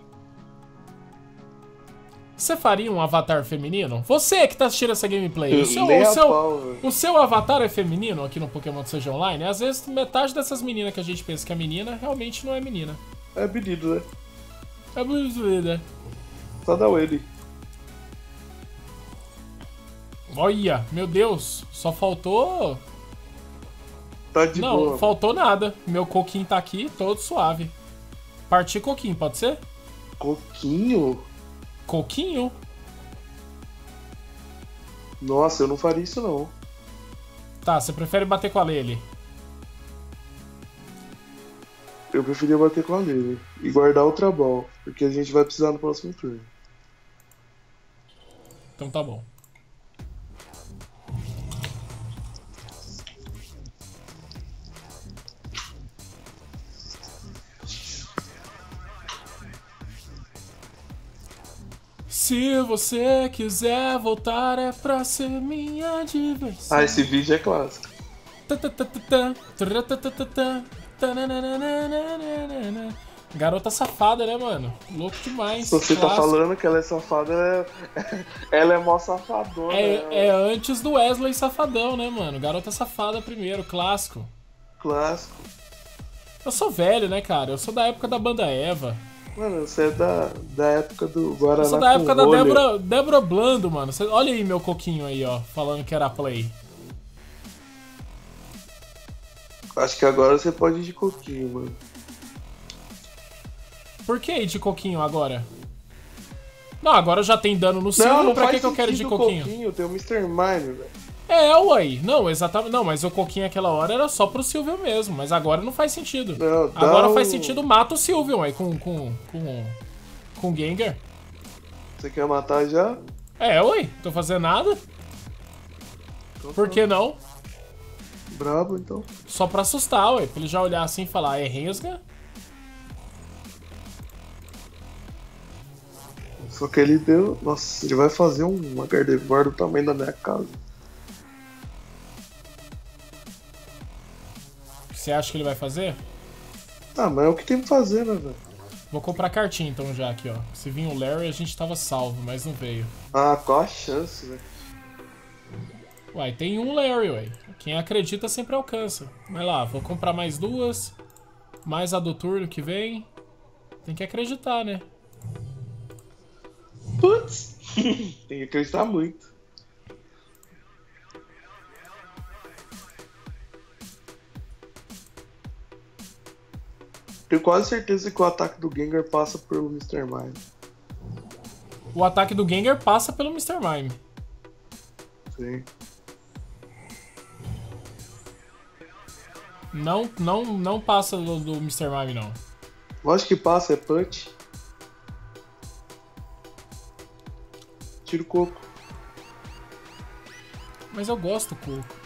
Você faria um avatar feminino? Você que tá assistindo essa gameplay, o seu, o, seu, pau, o seu avatar é feminino aqui no Pokémon Seja Online? Às vezes metade dessas meninas que a gente pensa que é menina, realmente não é menina. É menino, né? É menino, né? Só dá o ele. Olha, meu Deus, só faltou... Tá de não, boa. Não, faltou nada. Meu coquinho tá aqui, todo suave. Partir coquinho, pode ser? Coquinho? Coquinho? Nossa, eu não faria isso não. Tá, você prefere bater com a Lele? Eu preferia bater com a Lele e guardar outra bola, porque a gente vai precisar no próximo turno. Então tá bom. Se você quiser voltar, é pra ser minha diversão. Ah, esse vídeo é clássico. Garota safada, né, mano? Louco demais. Você clássico. Tá falando que ela é safada, ela é mó safadona. É, né? É antes do Wesley safadão, né, mano? Garota safada primeiro, clássico. Clássico. Eu sou velho, né, cara? Eu sou da época da banda Eva. Mano, você é da, da época do Guaraná. Eu sou da época da Débora, Débora Blando, mano. Você, olha aí meu coquinho aí, ó, falando que era play. Acho que agora você pode ir de coquinho, mano. Por que ir de coquinho agora? Não, agora já tem dano no símbolo, pra que, que eu quero ir de coquinho? coquinho? Tem o mister Mime, velho. É, uai. Não, exatamente. Não, mas o coquinho aquela hora era só pro Sylveon mesmo, mas agora não faz sentido. Não, agora um... faz sentido, mata o Sylveon aí com, com, com, com o Gengar. Você quer matar já? É, uai. Tô fazendo nada. Tô Por que não? Brabo, então. Só pra assustar, uai. Pra ele já olhar assim e falar, é Rengar? Só que ele deu... Nossa, ele vai fazer uma Gardevoir do tamanho da minha casa. Você acha que ele vai fazer? Ah, mas é o que tem pra fazer, né, velho? Vou comprar cartinha então já aqui, ó. Se vir o Larry a gente tava salvo, mas não veio. Ah, qual a chance, velho? Uai, tem um Larry, uai. Quem acredita sempre alcança. Vai lá, vou comprar mais duas. Mais a do turno que vem. Tem que acreditar, né? Putz! Tem que acreditar muito. Tenho quase certeza que o ataque do Gengar passa pelo mister Mime. O ataque do Gengar passa pelo mister Mime. Sim. Não, não, não passa do, do mister Mime, não. Lógico que passa, é punch. Tira o coco. Mas eu gosto do coco.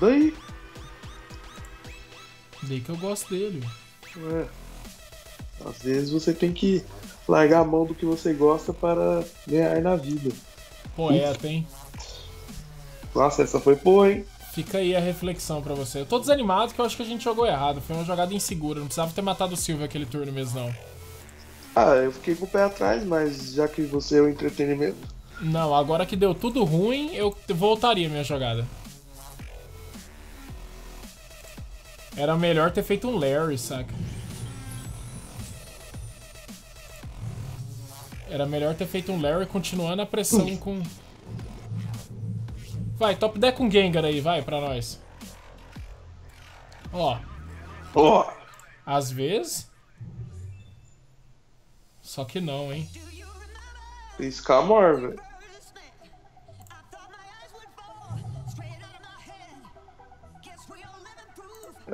Daí? Daí que eu gosto dele. É. Às vezes você tem que largar a mão do que você gosta para ganhar na vida. Poeta, hein? Nossa, essa foi boa, hein? Fica aí a reflexão pra você. Eu tô desanimado que eu acho que a gente jogou errado. Foi uma jogada insegura. Não precisava ter matado o Silvio aquele turno mesmo, não. Ah, eu fiquei com o pé atrás, mas já que você é o entretenimento... Não, agora que deu tudo ruim, eu voltaria a minha jogada. Era melhor ter feito um Larry, saca? Era melhor ter feito um Larry continuando a pressão com... Vai, top deck com Gengar aí, vai, pra nós. Ó. Ó. Oh. Às vezes... Só que não, hein? Tem Sycamore, velho.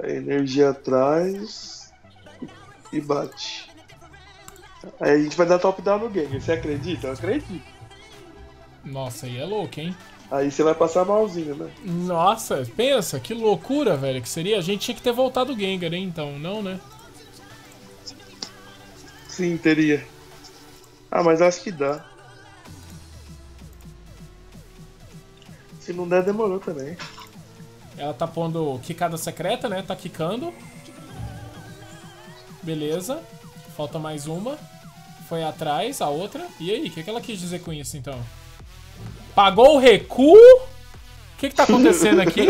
A energia atrás e bate. Aí a gente vai dar top down no game. Você acredita? Eu acredito. Nossa, aí é louco, hein? Aí você vai passar malzinho, né? Nossa, pensa, que loucura, velho, que seria. A gente tinha que ter voltado o Gengar, hein? Então, não, né? Sim, teria. Ah, mas acho que dá. Se não der, demorou também. Ela tá pondo quicada secreta, né? Tá quicando. Beleza. Falta mais uma. Foi atrás, a outra. E aí, o que, que ela quis dizer com isso, então? Pagou o recuo? O que que tá acontecendo aqui?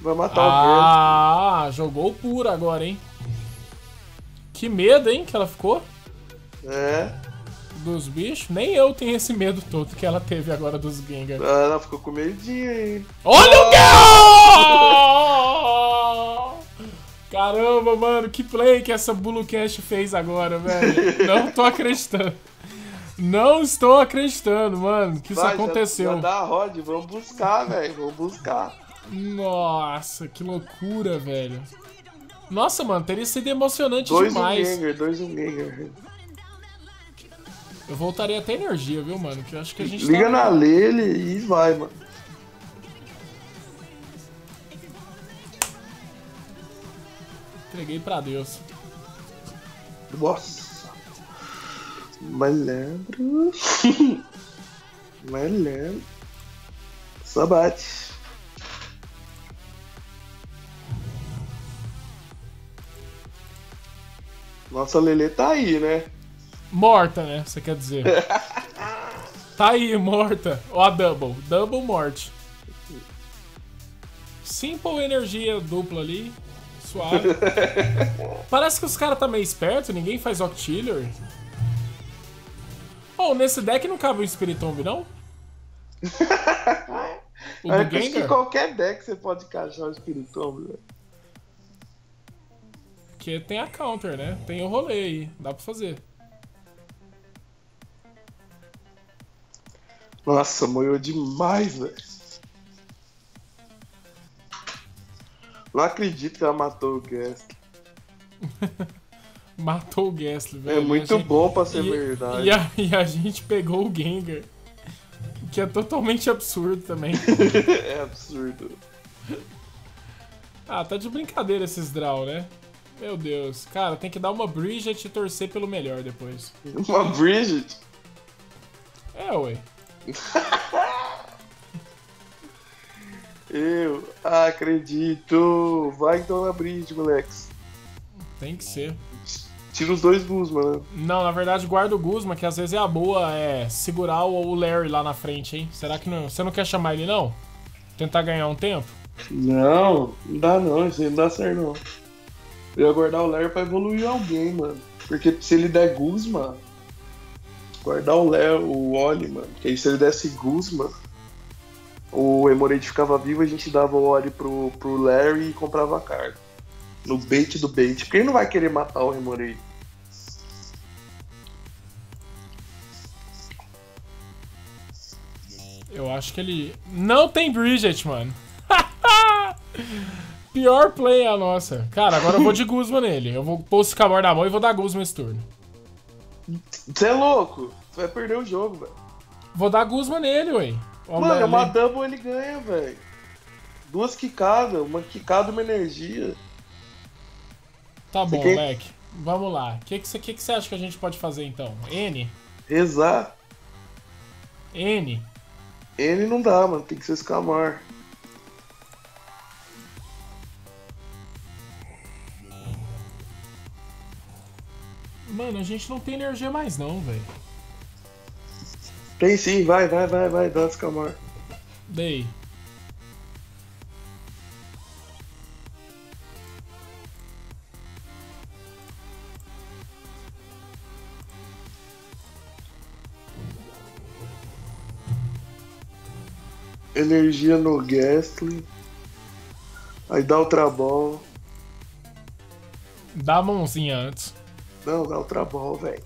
Vai matar ah, o Ah, jogou puro agora, hein? Que medo, hein, que ela ficou. É. Dos bichos. Nem eu tenho esse medo todo que ela teve agora dos Gengar. Ela ficou com medinho, hein. Olha oh! o Gengar! Caramba, mano, que play que essa BuluCast fez agora, velho. Não tô acreditando. Não estou acreditando, mano, que Vai, isso aconteceu. Já, já dá a Rod, vamos buscar, velho. Vamos buscar. Nossa, que loucura, velho. Nossa, mano, teria sido emocionante dois demais. Um Gengar, dois um Gengar. Eu voltaria até energia, viu, mano? Que eu acho que a gente Liga tá... na Lele e vai, mano. Entreguei pra Deus. Nossa. Malandro. Malandro. Só bate. Nossa, a Lele tá aí, né? Morta, né? Você quer dizer. Tá aí, morta. Ó a Double. Double morte. Simple energia dupla ali. Suave. Parece que os caras tá meio esperto. Ninguém faz Octillery. Oh, nesse deck não cabe um Spiritomb, não? O do Gengar? Acho que qualquer deck você pode encaixar o Spiritomb, velho. Porque tem a counter, né? Tem o rolê aí. Dá pra fazer. Nossa, moiou demais, velho. Não acredito que ela matou o Gastly. Matou o Gastly, velho. É muito gente... bom pra ser e, verdade. E a, e a gente pegou o Gengar. Que é totalmente absurdo também. É absurdo. Ah, tá de brincadeira esses draw, né? Meu Deus. Cara, tem que dar uma Brigette e torcer pelo melhor depois. Uma Brigette? É, ué. Eu acredito. Vai então na Brigette, moleques. Tem que ser. Tira os dois Guzma, né? Não, na verdade guarda o Guzma, que às vezes é a boa. É segurar o Larry lá na frente, hein? Será que não... Você não quer chamar ele, não? Tentar ganhar um tempo? Não, não dá não. Isso aí não dá certo, não. Eu ia guardar o Larry pra evoluir alguém, mano. Porque se ele der Guzma... Guardar o Léo, o Oli, mano. Porque aí se ele desse Guzma, o Remoraid ficava vivo, a gente dava o Oli pro, pro Larry e comprava a carga. No bait do bait. Porque ele não vai querer matar o Remoraid. Eu acho que ele... Não tem Brigette, mano. Pior play a nossa. Cara, agora eu vou de Guzma nele. Eu vou pôr o Sycamore na mão e vou dar Guzma esse turno. Você é louco? Você vai perder o jogo, velho. Vou dar Guzma nele, ué. Mano, é uma double, ele ganha, velho. Duas quicadas, uma quicada e uma energia. Tá bom, moleque. Vamos lá. O que que você acha que a gente pode fazer, então? N? Rezar. N? N não dá, mano. Tem que ser Sycamore. Mano, a gente não tem energia mais não, velho. Tem sim, vai, vai, vai, vai, dá Sycamore. Dei. Energia no Gastly. Aí dá Ultra Ball. Dá a mãozinha antes. Não, dá Ultra Ball, velho.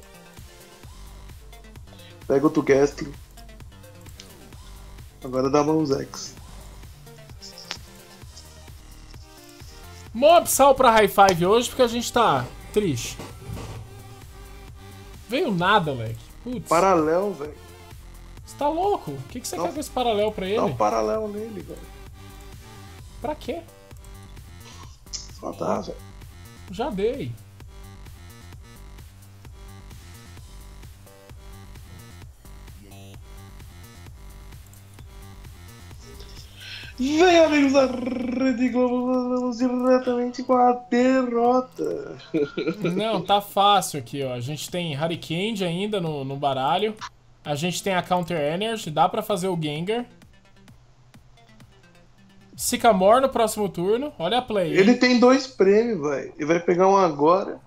Pega outro Gastly. Agora dá mãos X. Mob sal pra high five hoje porque a gente tá triste. Veio nada, moleque. Putz. Paralelo, velho. Você tá louco? O que, que você não, quer com esse paralelo pra ele? Dá um paralelo nele, velho. Pra quê? Só dá, velho. Já dei. Vem, amigos da Rede Globo, vamos diretamente com a derrota. Não, tá fácil aqui, ó. A gente tem Hurricane ainda no, no baralho. A gente tem a Counter-Energy, dá pra fazer o Gengar. Sycamore no próximo turno, olha a play. Ele hein? Tem dois prêmios, vai. Ele vai pegar um agora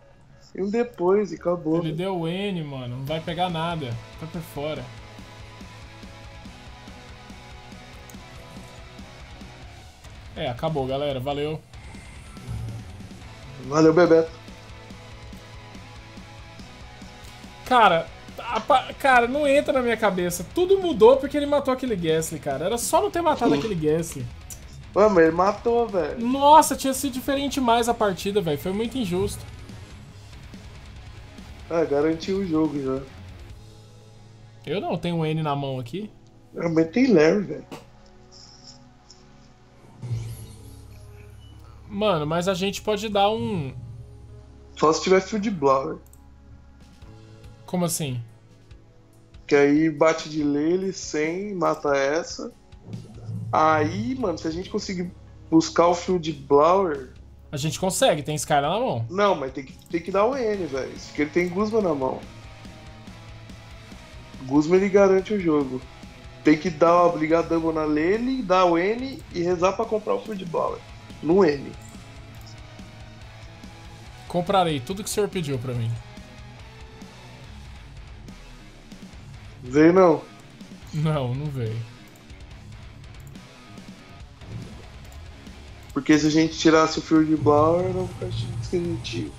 e um depois, e acabou. Ele véio. Deu o N, mano, não vai pegar nada. Tá por fora. É, acabou, galera. Valeu. Valeu, Bebeto. Cara, a, cara, não entra na minha cabeça. Tudo mudou porque ele matou aquele Gastly, cara. Era só não ter matado aquele Gastly. Ué, mas ele matou, velho. Nossa, tinha sido diferente mais a partida, velho. Foi muito injusto. Ah, garantiu o jogo já. Eu não tenho um N na mão aqui. Eu, mas tem Larry, velho. Mano, mas a gente pode dar um... Só se tiver Field Blower. Como assim? Que aí bate de Lele, cem, mata essa. Aí, mano, se a gente conseguir buscar o Field Blower... A gente consegue, tem Skyla na mão. Não, mas tem que, tem que dar o N, velho. Porque ele tem Guzma na mão. Guzma, ele garante o jogo. Tem que dar uma brigadamba na Lele, dar o N e rezar pra comprar o Field Blower. No N. Comprarei tudo que o senhor pediu pra mim. Veio não? Não, não veio. Porque se a gente tirasse o Field Blower, não ficaria definitivo.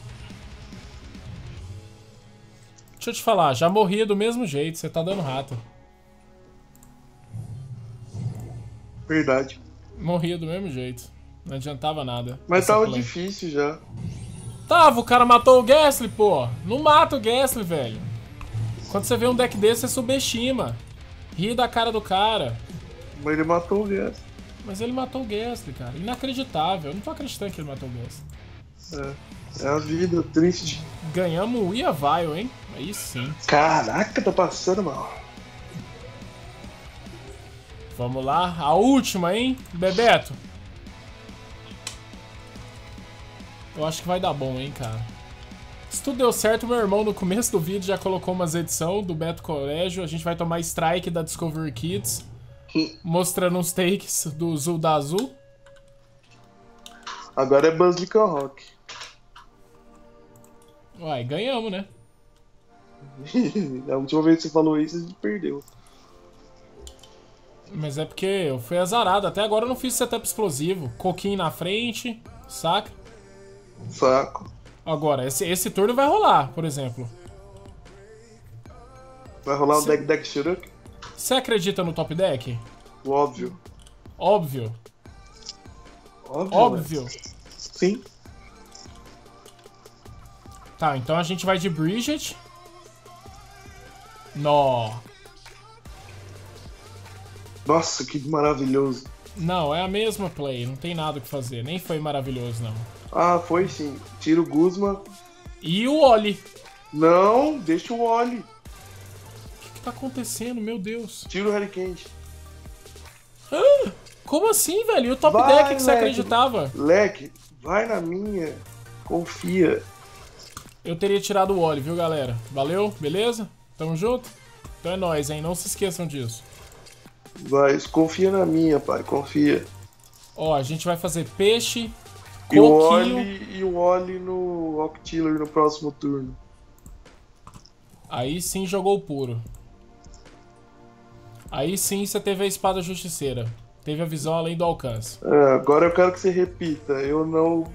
Deixa eu te falar, já morria do mesmo jeito, você tá dando rato. Verdade. Morria do mesmo jeito. Não adiantava nada. Mas tava play. Difícil já. Tava, o cara matou o Gastly, pô. Não mata o Gastly, velho. Quando você vê um deck desse, você subestima. Ri da cara do cara. Mas ele matou o Gastly. Mas ele matou o Gastly, cara. Inacreditável. Eu não tô acreditando que ele matou o Gastly. É, é a vida triste. Ganhamos o Iavaio, hein? Aí sim. Caraca, tá passando mal. Vamos lá. A última, hein? Bebeto. Eu acho que vai dar bom, hein, cara. Se tudo deu certo, meu irmão no começo do vídeo já colocou umas edições do Bebeto Corrêgio. A gente vai tomar strike da Discovery Kids. Mostrando uns takes do Zul da Azul. Agora é Buzz de Rock. Uai, ganhamos, né? A última vez que você falou isso, a gente perdeu. Mas é porque eu fui azarado. Até agora eu não fiz setup explosivo. Coquinho na frente, saca? Saco. Agora, esse, esse turno vai rolar, por exemplo. Vai rolar o deck deck Shuruk? Você acredita no top deck? Óbvio. Óbvio. Óbvio. Óbvio. Sim. Tá, então a gente vai de Brigette. Nó. Nossa, que maravilhoso. Não, é a mesma play, não tem nada o que fazer. Nem foi maravilhoso, não. Ah, foi sim. Tira o Guzma. E o Oli. Não, deixa o Oli. Tá acontecendo, meu Deus. Tira o Hurricane. Ah, como assim, velho? E o top vai, deck que Leque. Você acreditava? Leque, vai na minha. Confia. Eu teria tirado o óleo, viu, galera? Valeu, beleza? Tamo junto? Então é nóis, hein? Não se esqueçam disso. Vai, confia na minha, pai. Confia. Ó, a gente vai fazer peixe, coquinho... E o óleo no Octillery no próximo turno. Aí sim jogou puro. Aí sim você teve a espada justiceira. Teve a visão além do alcance. É, agora eu quero que você repita. Eu não...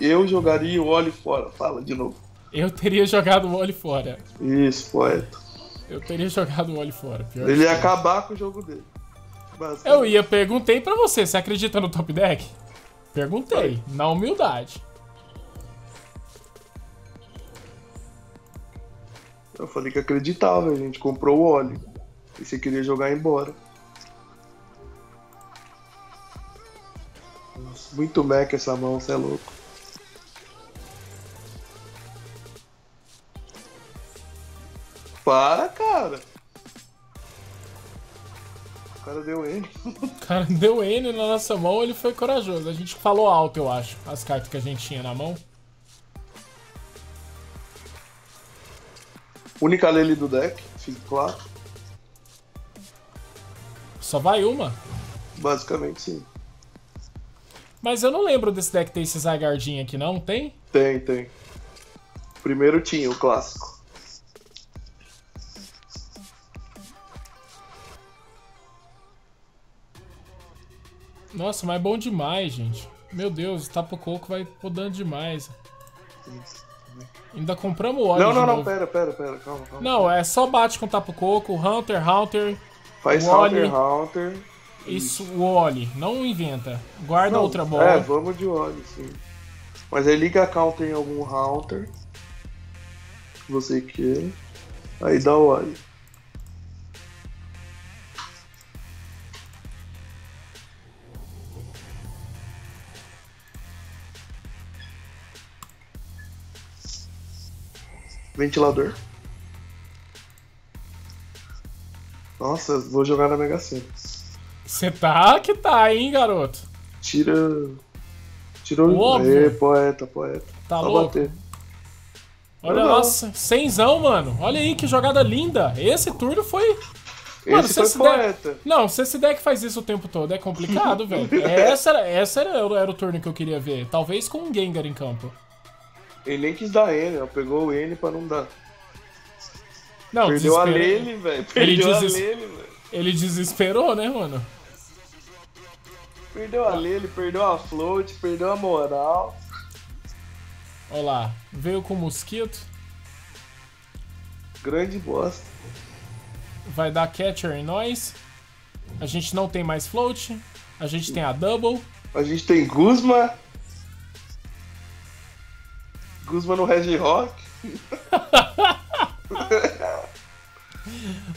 Eu jogaria o óleo fora. Fala de novo. Eu teria jogado o óleo fora. Isso, poeta. Eu teria jogado o óleo fora. Pior Ele ia acabar com o jogo dele. Eu ia... Perguntei pra você. Você acredita no top deck? Perguntei. Vai. Na humildade. Eu falei que acreditava. A gente comprou o óleo. E você queria jogar embora. Nossa, muito mec essa mão, você é louco. Para, cara. O cara deu N. O cara deu N na nossa mão, ele foi corajoso. A gente falou alto, eu acho, as cartas que a gente tinha na mão. Única Lele do deck, fique claro. Só vai uma? Basicamente, sim. Mas eu não lembro desse deck ter esse Zygarde aqui, não? Tem? Tem, tem. Primeiro tinha, o clássico. Nossa, mas é bom demais, gente. Meu Deus, o Tapu Koko vai podando demais. Isso, também. Ainda compramos o óleo. Não, não, não, novo. pera, pera, pera, calma, calma. Não, calma. É só bate com o Tapu Koko, Hunter, Hunter. Faz Hunter, Hunter. Isso, o Oli. Não inventa. Guarda não, outra bola. É, vamos de Oli, sim. Mas aí liga a counter em algum Hunter. Que você queira. Aí dá o Oli. Ventilador. Nossa, eu vou jogar na Mega Sena. Você tá que tá, hein, garoto? Tira... Tirou... Aê, poeta, poeta. Tá só louco. Bater. Olha, nossa, cenzão, mano. Olha aí, que jogada linda. Esse turno foi... Mano, esse foi esse poeta. Deck... Não, se esse deck faz isso o tempo todo, é complicado, velho. Essa, era, essa era, era o turno que eu queria ver. Talvez com um Gengar em campo. Ele nem quis dar N, ó. Pegou o N pra não dar. Não, perdeu a Lele, velho. Perdeu ele deses... a Lele, velho. Ele desesperou, né, mano? Perdeu a Lele, perdeu a Float, perdeu a moral. Olha lá, veio com o mosquito. Grande bosta. Vai dar catcher em nós. A gente não tem mais Float. A gente tem a Double. A gente tem Guzma. Guzma no Red Rock.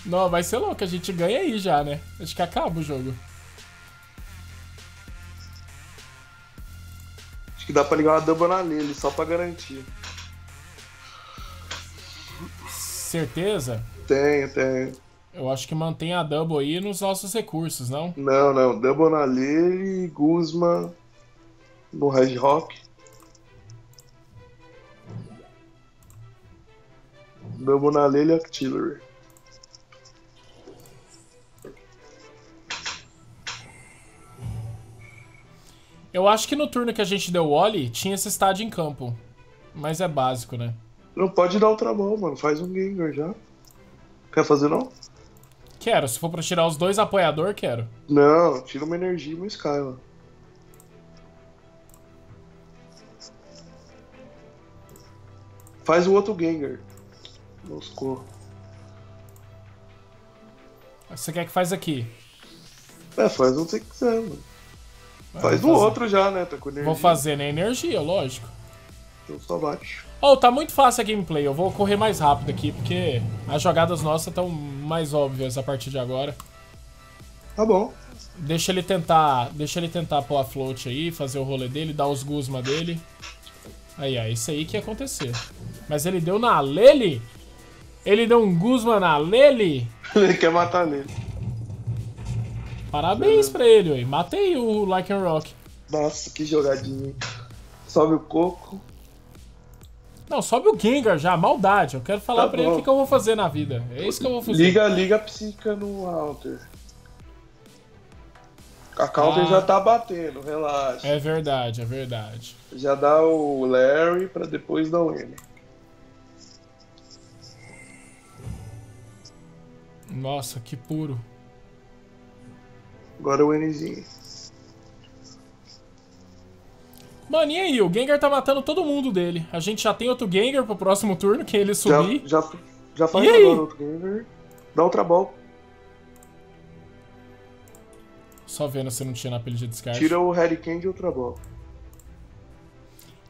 Não, vai ser louco, a gente ganha aí já, né? Acho que acaba o jogo. Acho que dá pra ligar uma double na nele, só pra garantir. Certeza? Tenho, tenho. Eu acho que mantém a double aí nos nossos recursos, não? Não, não. Double na Lele, Guzma no Red Rock. Double na Lele e Octillery. Eu acho que no turno que a gente deu o Oli, tinha esse estádio em campo. Mas é básico, né? Não pode dar outra mão, mano. Faz um Gengar já. Quer fazer, não? Quero. Se for pra tirar os dois apoiador, quero. Não, tira uma energia e uma Skyla. Faz o outro Gengar. Moscou. Você quer que faz aqui? É, faz o que você quiser, mano. Faz do outro já, né? Tá com energia. Vou fazer, né? Energia, lógico. Eu só bate. Oh, tá muito fácil a gameplay. Eu vou correr mais rápido aqui, porque as jogadas nossas estão mais óbvias a partir de agora. Tá bom. Deixa ele tentar. Deixa ele tentar pôr a float aí, fazer o rolê dele, dar os guzma dele. Aí, ó, isso aí que ia acontecer. Mas ele deu na Lele? Ele deu um guzma na Lele? Ele quer matar nele. Parabéns pra ele, ué. Matei o Like and Rock. Nossa, que jogadinha. Sobe o coco. Não, sobe o Gengar já, maldade. Eu quero falar tá pra bom. ele o que, que eu vou fazer na vida. É isso que eu vou fazer. Liga, liga a psica no Hunter. A Counter ah. já tá batendo, relaxa. É verdade, é verdade. Já dá o Larry pra depois dar o N. Nossa, que puro. Agora o Nzinho. Mano, e aí? O Gengar tá matando todo mundo dele. A gente já tem outro Gengar pro próximo turno, que ele subir. Já, já, já faz agora outro Gengar. Dá outra bola. Só vendo se não tinha na pilha de descarte. Tira o Hurricane e outra bola.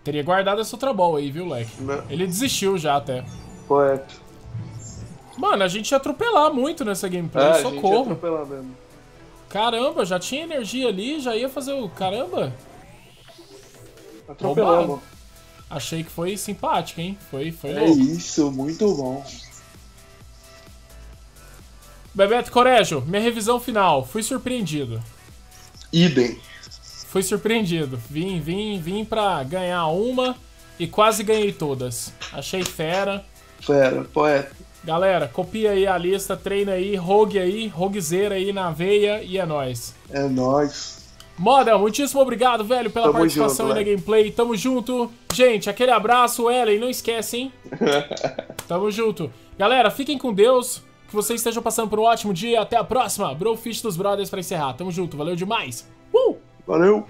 Teria guardado essa outra bola aí, viu, Leque? Não. Ele desistiu já até. Correto. Mano, a gente ia atropelar muito nessa gameplay. É, socorro. A gente ia atropelar mesmo. Caramba, já tinha energia ali, já ia fazer o... Caramba! Atropelamos. Achei que foi simpático, hein? Foi, foi é louco. É isso, muito bom. Bebeto Corrêgio, minha revisão final. Fui surpreendido. Idem. Fui surpreendido. Vim, vim, vim pra ganhar uma e quase ganhei todas. Achei fera. Fera, poeta. Galera, copia aí a lista, treina aí, rogue aí, roguezeira aí na veia e é nóis. É nóis. Model, muitíssimo obrigado, velho, pela Tamo participação junto, aí na gameplay. Tamo junto. Gente, aquele abraço, Ellen, não esquece, hein? Tamo junto. Galera, fiquem com Deus, que vocês estejam passando por um ótimo dia. Até a próxima. Brofish dos Brothers pra encerrar. Tamo junto, valeu demais. Uh! Valeu.